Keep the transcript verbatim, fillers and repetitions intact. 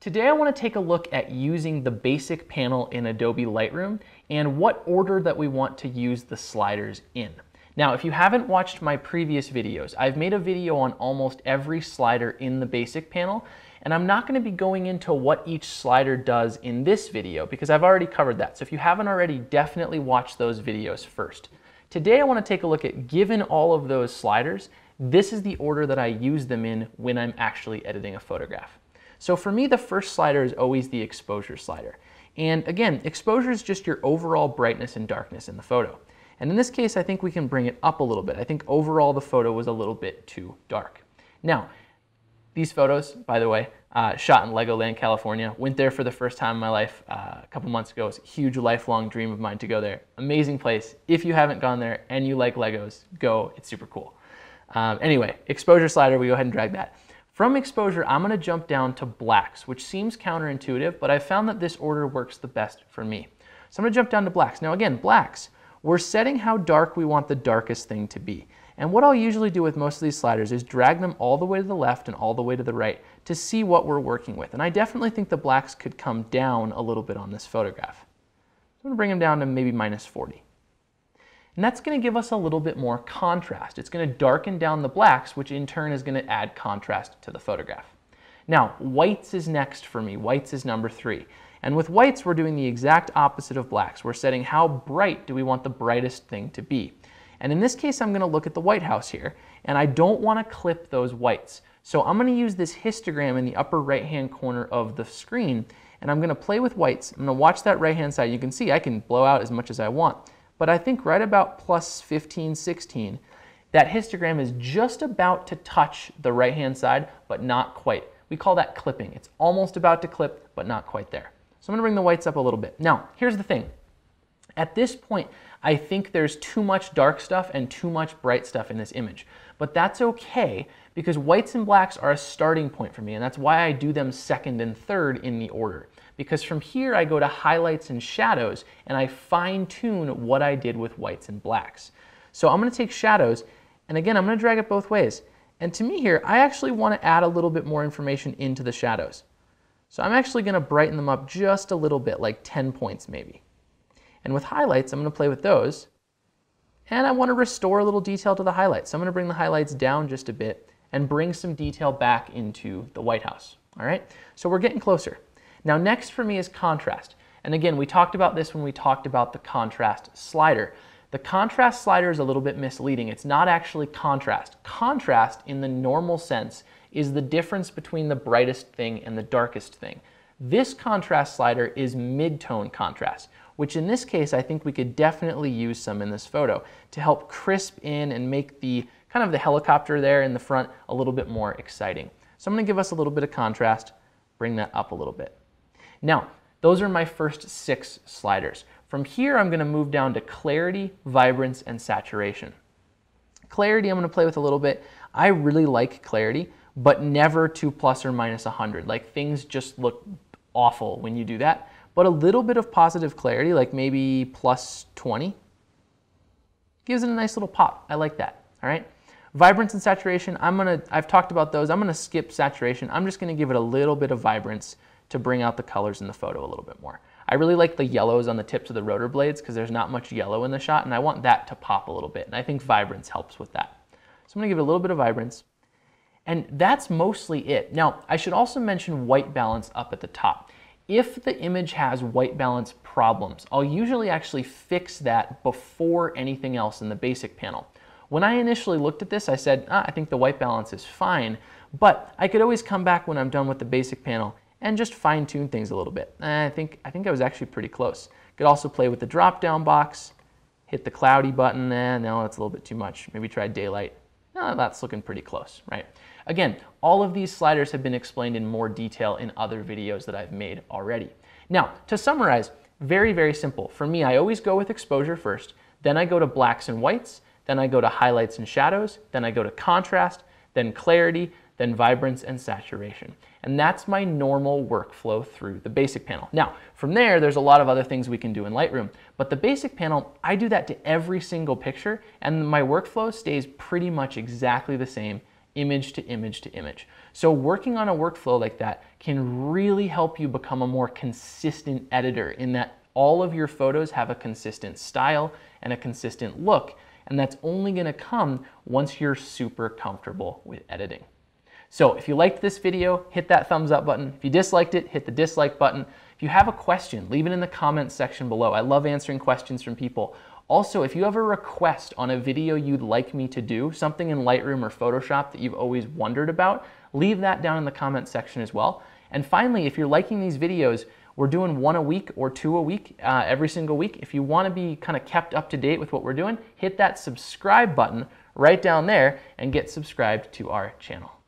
Today I want to take a look at using the basic panel in Adobe Lightroom and what order that we want to use the sliders in. Now, if you haven't watched my previous videos, I've made a video on almost every slider in the basic panel, and I'm not going to be going into what each slider does in this video because I've already covered that. So if you haven't already, definitely watch those videos first. Today I want to take a look at, given all of those sliders, this is the order that I use them in when I'm actually editing a photograph. So for me, the first slider is always the exposure slider. And again, exposure is just your overall brightness and darkness in the photo. And in this case, I think we can bring it up a little bit. I think overall the photo was a little bit too dark. Now, these photos, by the way, uh, shot in Legoland, California. Went there for the first time in my life uh, a couple months ago. It's a huge lifelong dream of mine to go there. Amazing place. If you haven't gone there and you like Legos, go. It's super cool. Um, anyway, exposure slider, we go ahead and drag that. From exposure, I'm going to jump down to blacks, which seems counterintuitive, but I found that this order works the best for me. So I'm going to jump down to blacks. Now again, blacks, we're setting how dark we want the darkest thing to be. And what I'll usually do with most of these sliders is drag them all the way to the left and all the way to the right to see what we're working with. And I definitely think the blacks could come down a little bit on this photograph. I'm going to bring them down to maybe minus forty. And that's going to give us a little bit more contrast. It's going to darken down the blacks, which in turn is going to add contrast to the photograph. Now, whites is next for me. Whites is number three. And with whites, we're doing the exact opposite of blacks. We're setting how bright do we want the brightest thing to be. And in this case, I'm going to look at the White House here, and I don't want to clip those whites. So I'm going to use this histogram in the upper right-hand corner of the screen, and I'm going to play with whites. I'm going to watch that right-hand side. You can see I can blow out as much as I want. But I think right about plus fifteen, sixteen, that histogram is just about to touch the right-hand side, but not quite. We call that clipping. It's almost about to clip, but not quite there. So I'm gonna bring the whites up a little bit. Now, here's the thing. At this point, I think there's too much dark stuff and too much bright stuff in this image. But that's okay, because whites and blacks are a starting point for me, and that's why I do them second and third in the order. Because from here I go to highlights and shadows and I fine tune what I did with whites and blacks. So I'm gonna take shadows, and again, I'm gonna drag it both ways. And to me here, I actually wanna add a little bit more information into the shadows. So I'm actually gonna brighten them up just a little bit, like ten points maybe. And with highlights, I'm gonna play with those. And I wanna restore a little detail to the highlights. So I'm gonna bring the highlights down just a bit and bring some detail back into the White House, all right? So we're getting closer. Now next for me is contrast. And again, we talked about this when we talked about the contrast slider. The contrast slider is a little bit misleading. It's not actually contrast. Contrast in the normal sense is the difference between the brightest thing and the darkest thing. This contrast slider is mid-tone contrast, which in this case, I think we could definitely use some in this photo to help crisp in and make the kind of the helicopter there in the front a little bit more exciting. So I'm gonna give us a little bit of contrast, bring that up a little bit. Now, those are my first six sliders. From here, I'm gonna move down to clarity, vibrance, and saturation. Clarity, I'm gonna play with a little bit. I really like clarity, but never to plus or minus one hundred. Like, things just look awful when you do that. But a little bit of positive clarity, like maybe plus twenty, gives it a nice little pop. I like that, all right? Vibrance and saturation, I'm gonna, I've talked about those. I'm gonna skip saturation. I'm just gonna give it a little bit of vibrance to bring out the colors in the photo a little bit more. I really like the yellows on the tips of the rotor blades because there's not much yellow in the shot, and I want that to pop a little bit, and I think vibrance helps with that. So I'm gonna give it a little bit of vibrance, and that's mostly it. Now, I should also mention white balance up at the top. If the image has white balance problems, I'll usually actually fix that before anything else in the basic panel. When I initially looked at this, I said, ah, I think the white balance is fine, but I could always come back when I'm done with the basic panel and just fine tune things a little bit. And I think, I think I was actually pretty close. Could also play with the drop down box, hit the cloudy button, and eh, no, that's a little bit too much. Maybe try daylight. No, that's looking pretty close, right? Again, all of these sliders have been explained in more detail in other videos that I've made already. Now, to summarize, very, very simple. For me, I always go with exposure first, then I go to blacks and whites, then I go to highlights and shadows, then I go to contrast, then clarity, then vibrance and saturation. And that's my normal workflow through the basic panel. Now, from there, there's a lot of other things we can do in Lightroom, but the basic panel, I do that to every single picture, and my workflow stays pretty much exactly the same image to image to image. So working on a workflow like that can really help you become a more consistent editor in that all of your photos have a consistent style and a consistent look, and that's only going to come once you're super comfortable with editing. So if you liked this video, hit that thumbs up button. If you disliked it, hit the dislike button. If you have a question, leave it in the comments section below. I love answering questions from people. Also, if you have a request on a video you'd like me to do, something in Lightroom or Photoshop that you've always wondered about, leave that down in the comments section as well. And finally, if you're liking these videos, we're doing one a week or two a week uh, every single week. If you want to be kind of kept up to date with what we're doing, hit that subscribe button right down there and get subscribed to our channel.